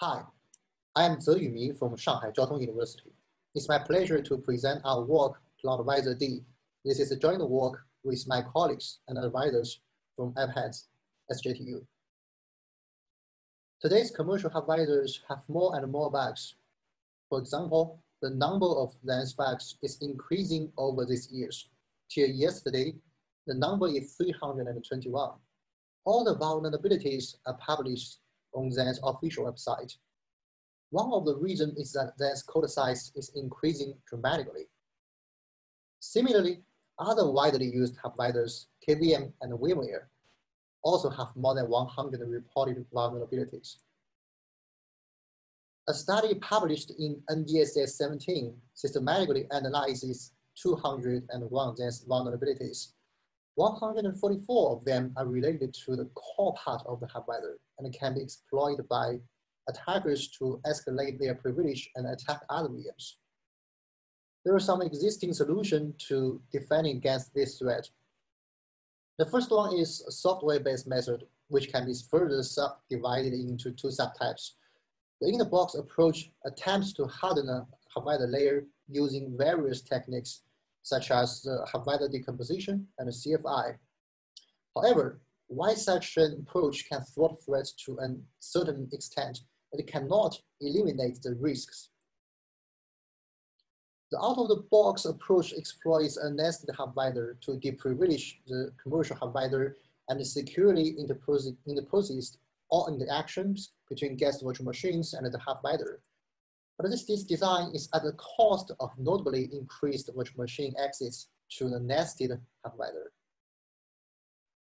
Hi, I am Zeyu Mi from Shanghai Jiao Tong University. It's my pleasure to present our work, CloudVisor-D. This is a joint work with my colleagues and advisors from AppHeads SJTU. Today's commercial hub visors have more and more bugs. For example, the number of LAN bugs is increasing over these years. Till yesterday, the number is 321. All the vulnerabilities are published on Xen's official website. One of the reasons is that Xen's code size is increasing dramatically. Similarly, other widely used hub visors, KVM and VMware, also have more than 100 reported vulnerabilities. A study published in NDSS 17 systematically analyzes 201 Xen's vulnerabilities. 144 of them are related to the core part of the hub visor and can be exploited by attackers to escalate their privilege and attack other VMs. There are some existing solutions to defending against this threat. The first one is a software-based method, which can be further subdivided into two subtypes. The in-the-box approach attempts to harden a hub visor layer using various techniques, such as the hub visor decomposition and CFI. However, while such an approach can thwart threats to a certain extent, it cannot eliminate the risks. The out-of-the-box approach exploits a nested hub visor to deprivilege the commercial hub visor and securely interposes all interactions between guest virtual machines and the hub visor. But this design is at the cost of notably increased virtual machine access to the nested hub visor.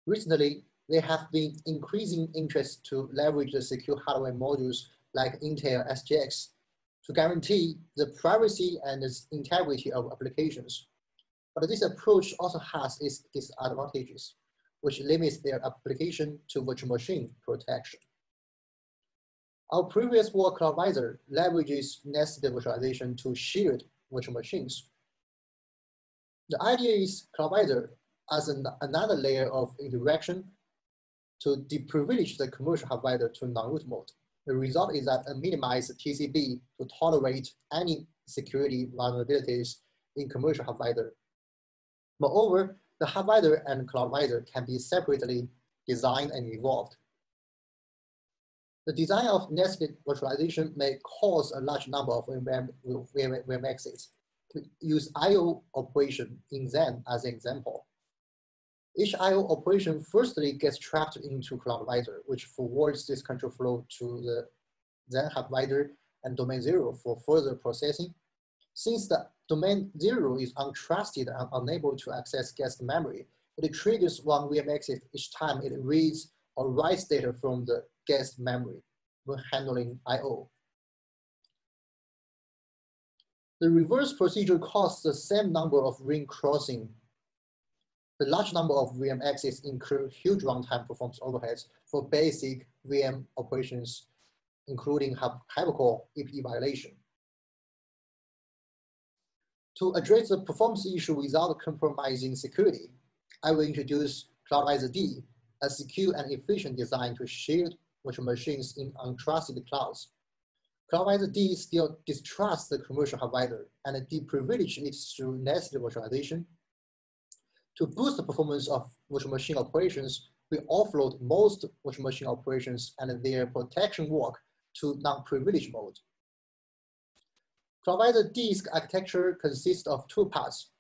Recently, there have been increasing interest to leverage the secure hardware modules like Intel SGX to guarantee the privacy and the integrity of applications. But this approach also has its disadvantages, which limits their application to virtual machine protection. Our previous work, CloudVisor, leverages nested virtualization to shield virtual machines. The idea is CloudVisor as another layer of interaction to deprivilege the commercial hub visor to non-root mode. The result is that it minimizes TCB to tolerate any security vulnerabilities in commercial hub visor. Moreover, the hub visor and CloudVisor can be separately designed and evolved. The design of nested virtualization may cause a large number of VM exits. We use IO operation in Xen as an example. Each IO operation firstly gets trapped into CloudVisor, which forwards this control flow to the Xen hub visor and domain zero for further processing. Since the domain zero is untrusted and unable to access guest memory, it triggers one VM exit each time it reads or writes data from the guest memory when handling IO. The reverse procedure costs the same number of ring crossing. The large number of VM exits incur huge runtime performance overheads for basic VM operations, including hypercore EPT violation. To address the performance issue without compromising security, I will introduce CloudVisor-D, a secure and efficient design to shield virtual machines in untrusted clouds. CloudVisor-D still distrusts the commercial hub visor and deprivileges it through nested virtualization. To boost the performance of virtual machine operations, we offload most virtual machine operations and their protection work to non-privileged mode. CloudVisor-D's architecture consists of two parts.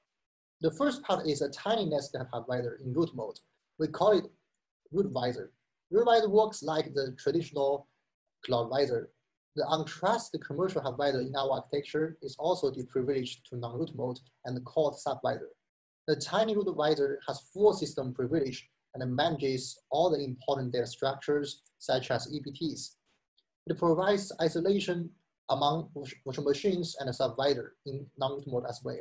The first part is a tiny nested hub visor in root mode. We call it RootVisor. RootVisor works like the traditional CloudVisor. The untrusted commercial hub visor in our architecture is also deprivileged to non-root mode and called subvisor. The tiny root visor has full system privilege and manages all the important data structures, such as EPTs. It provides isolation among virtual machines and a subvisor in non-root mode as well.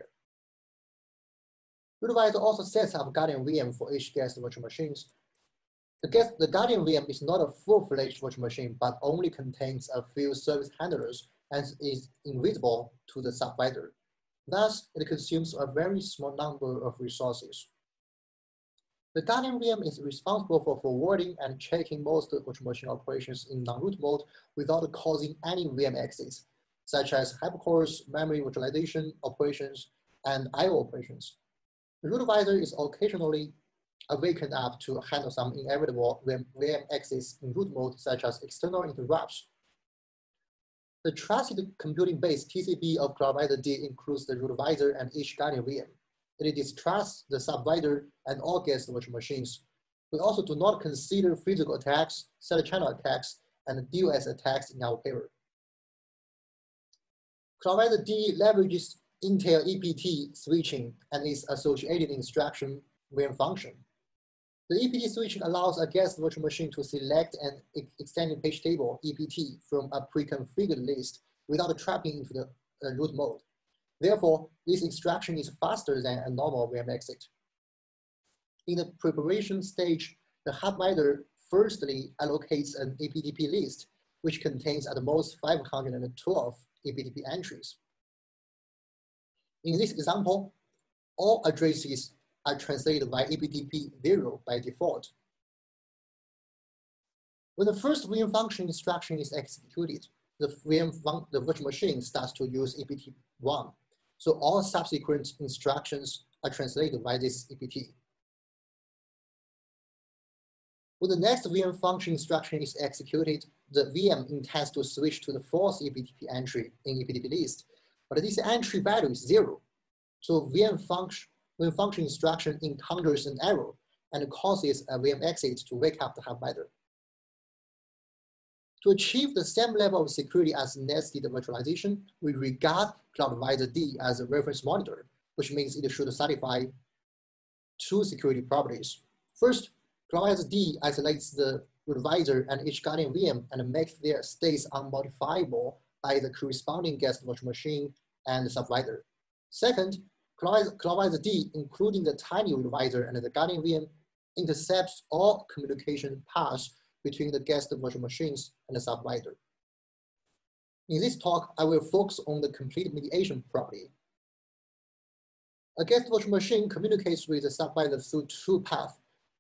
RootVisor also sets up Guardian-VM for each guest virtual machines. The Guardian-VM is not a full-fledged virtual machine, but only contains a few service handlers and is invisible to the subvisor. Thus, it consumes a very small number of resources. The Guardian VM is responsible for forwarding and checking most automation operations in non-root mode without causing any VM exits, such as hypercores, memory virtualization operations, and I/O operations. The rootvisor is occasionally awakened up to handle some inevitable VM exits in root mode, such as external interrupts. The trusted computing-based TCB of CloudVisor-D includes the rootvisor and each Guardian VM. It distrusts the subvisor and all guest virtual machines. We also do not consider physical attacks, side channel attacks, and DOS attacks in our paper. CloudVisor-D leverages Intel EPT switching and its associated instruction VM function. The EPT switching allows a guest virtual machine to select an extended page table, EPT, from a pre-configured list without trapping into the root mode. Therefore, this instruction is faster than a normal VM exit. In the preparation stage, the hardvisor firstly allocates an EPTP list, which contains at most 512 EPTP entries. In this example, all addresses are translated by EPTP 0 by default. When the first VM function instruction is executed, the virtual machine starts to use EPT 1. So all subsequent instructions are translated by this EPT. When the next VM function instruction is executed, the VM intends to switch to the fourth EPTP entry in EPTP list, but this entry value is 0. So when function instruction encounters an error and causes a VM exit to wake up the hardvisor. To achieve the same level of security as nested virtualization, we regard CloudVisor-D as a reference monitor, which means it should satisfy two security properties. First, CloudVisor-D isolates the rootvisor and each Guardian VM and makes their states unmodifiable by the corresponding guest virtual machine and subvisor. Second, CloudVisor-D, including the tiny rootvisor and the Guardian VM, intercepts all communication paths between the guest virtual machines and the subvisor. In this talk, I will focus on the complete mediation property. A guest virtual machine communicates with the subvisor through two paths.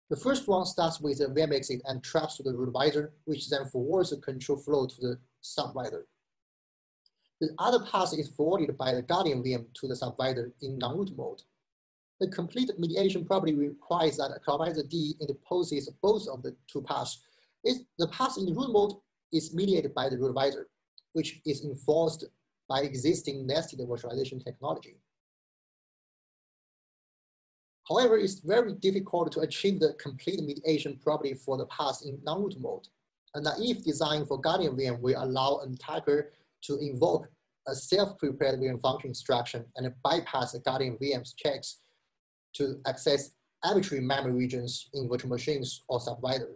The first one starts with a VM exit and traps to the rootvisor, which then forwards the control flow to the subvisor. The other path is forwarded by the Guardian VM to the subvisor in non-root mode. The complete mediation property requires that CloudVisor-D interposes both of the two paths. The path in root mode is mediated by the rootvisor, which is enforced by existing nested virtualization technology. However, it's very difficult to achieve the complete mediation property for the path in non-root mode. A naive design for Guardian VM will allow an attacker to invoke a self-prepared VM function instruction and bypass the Guardian VM's checks to access arbitrary memory regions in virtual machines or subvisor.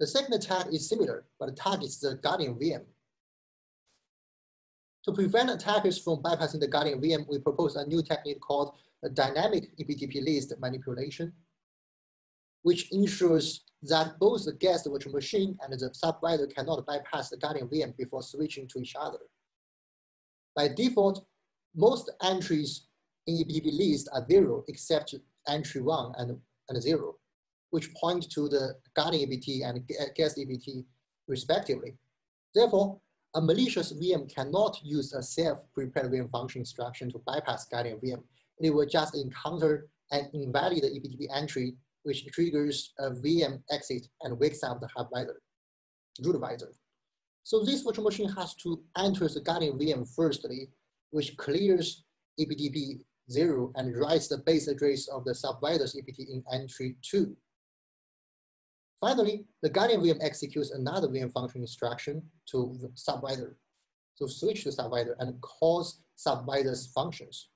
The second attack is similar, but targets the Guardian VM. To prevent attackers from bypassing the Guardian VM, we propose a new technique called dynamic EPTP list manipulation, which ensures that both the guest virtual machine and the subvisor cannot bypass the Guardian VM before switching to each other. By default, most entries in EPTP list are 0 except entry 1 and 0, which point to the Guardian EPT and guest EPT respectively. Therefore, a malicious VM cannot use a self-prepared VM function instruction to bypass Guardian VM. It will just encounter and invalidate the EPTP entry, which triggers a VM exit and wakes up the rootvisor. So this virtual machine has to enter the Guardian VM firstly, which clears EPTP 0 and writes the base address of the subvisor's EPT in entry 2. Finally, the Guardian VM executes another VM function instruction to the subvisor, so switch to subvisor and calls subvisor's functions.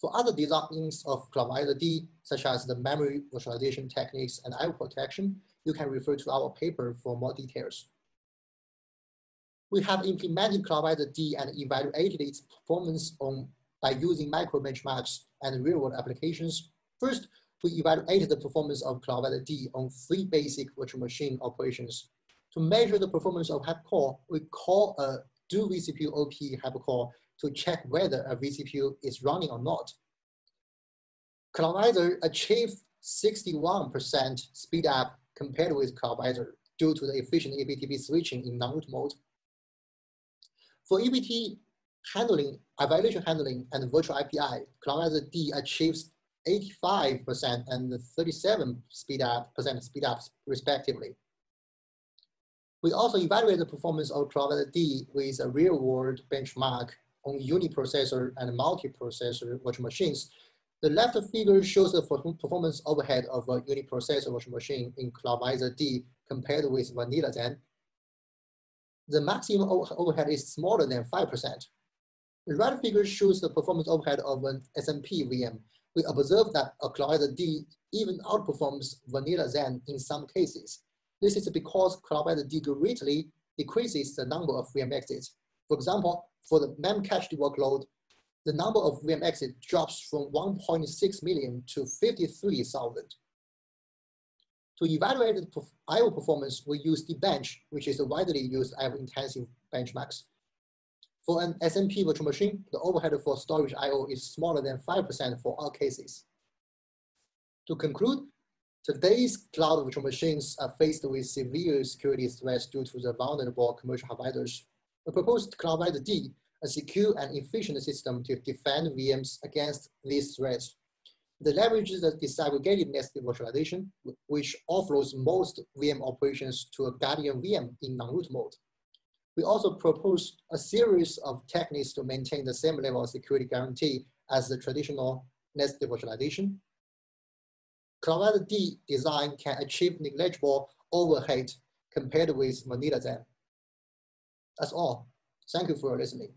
For other designs of CloudVisor-D, such as the memory virtualization techniques and I/O protection, you can refer to our paper for more details. We have implemented CloudVisor-D and evaluated its performance by using micro benchmarks and real-world applications. First, we evaluated the performance of CloudVisor-D on three basic virtual machine operations. To measure the performance of hypercore, we call a do vCPU OP hypercore to check whether a vCPU is running or not. CloudVisor achieved 61% speed up compared with CloudVisor due to the efficient EPTP switching in non-root mode. For EPT handling, evaluation handling, and virtual API, CloudVisor-D achieves 85% and 37% speed up respectively. We also evaluate the performance of CloudVisor-D with a real-world benchmark on uniprocessor and multiprocessor virtual machines. The left figure shows the performance overhead of a uniprocessor virtual machine in CloudVisor-D compared with vanilla Xen. The maximum overhead is smaller than 5%. The right figure shows the performance overhead of an SMP VM. We observe that a CloudVisor-D even outperforms vanilla Xen in some cases. This is because CloudVisor-D greatly decreases the number of VM exits. For example, for the memcached workload, the number of VM exits drops from 1.6 million to 53,000. To evaluate the I/O performance, we use DBench, which is a widely used I/O-intensive benchmarks. For an SMP virtual machine, the overhead for storage I/O is smaller than 5% for all cases. To conclude, today's cloud virtual machines are faced with severe security threats due to the vulnerable commercial providers. The proposed CloudVisor-D, a secure and efficient system to defend VMs against these threats. It leverages the disaggregated nested virtualization, which offloads most VM operations to a Guardian-VM in non-root mode. We also propose a series of techniques to maintain the same level of security guarantee as the traditional nested virtualization. CloudVisor-D design can achieve negligible overhead compared with vanilla Xen. That's all. Thank you for listening.